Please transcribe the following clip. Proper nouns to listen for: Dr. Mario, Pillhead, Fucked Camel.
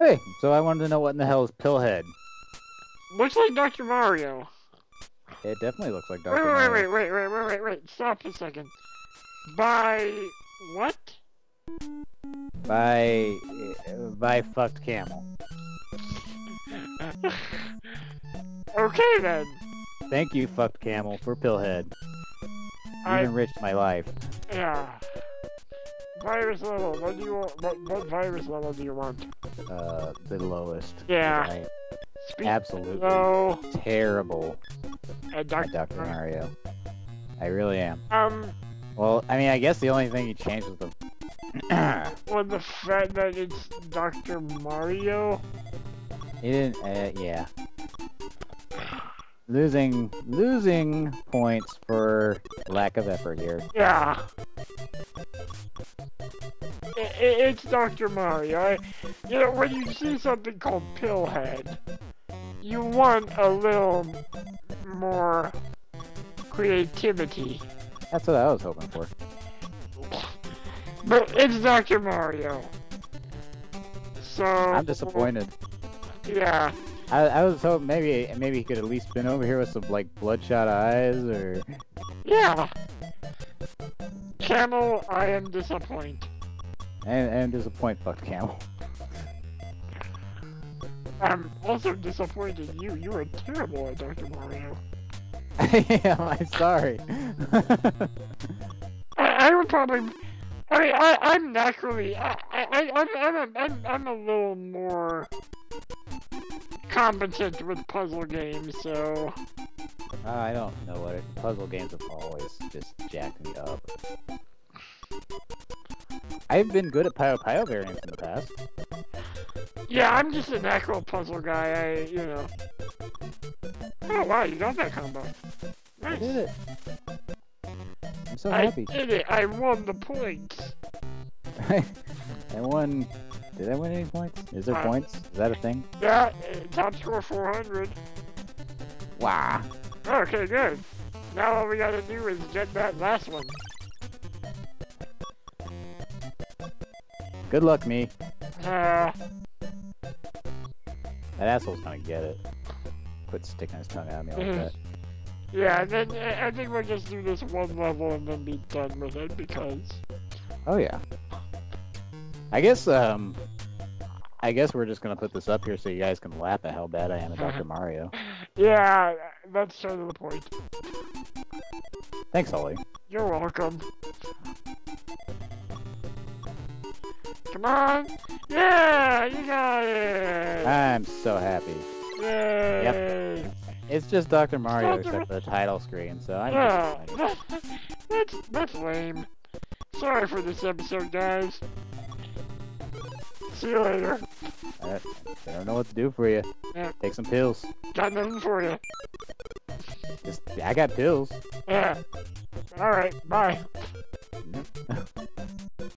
Hey, so I wanted to know what in the hell is Pillhead. Looks like Dr. Mario. It definitely looks like Dr. Mario. Wait, stop a second. By what? By Fucked Camel. Okay then. Thank you, Fucked Camel, for Pillhead. You enriched my life. Yeah. Virus level. What do you want? What virus level do you want? The lowest. Yeah. Right. Absolutely. No. Terrible. Dr. Mario. I really am. Well, I mean, I guess the only thing you changed was the. Well, the fact that it's Dr. Mario. He didn't. Yeah. Losing points for lack of effort here. Yeah. It's Dr. Mario. You know, when you see something called Pillhead, you want a little more creativity. That's what I was hoping for. But it's Dr. Mario. So... I'm disappointed. Yeah. I was hoping maybe he could at least spin over here with some, like, bloodshot eyes, or... Yeah! Camel, I am disappointed. And disappoint Fucked Camel. I'm also disappointed in you. You are terrible at Dr. Mario. I am, I'm sorry. I would probably... I mean, I'm naturally... I'm a little more... competent with puzzle games, so... I don't know what it... Puzzle games have always just jacked me up. I've been good at Pio variants in the past. Yeah, I'm just an actual puzzle guy, you know. Oh wow, you got that combo. Nice. I did it. I'm so happy. I did it, I won the points. I won... Did I win any points? Is there points? Is that a thing? Yeah, top score 400. Wow. Okay, good. Now all we gotta do is get that last one. Good luck, me. That asshole's gonna get it. Quit sticking his tongue at me like that. Yeah, and then I think we'll just do this one level and then be done with it because... Oh yeah. I guess we're just gonna put this up here so you guys can laugh at how bad I am at Dr. Mario. Yeah, that's sort of the point. Thanks, Ollie. You're welcome. Come on! Yeah! You got it! I'm so happy. Yay! Yep. It's just Dr. Mario except for the title screen, so I'm just excited. That's lame. Sorry for this episode, guys. See you later. I don't know what to do for you. Yeah. Take some pills. Got nothing for you. I got pills. Yeah. Alright, bye.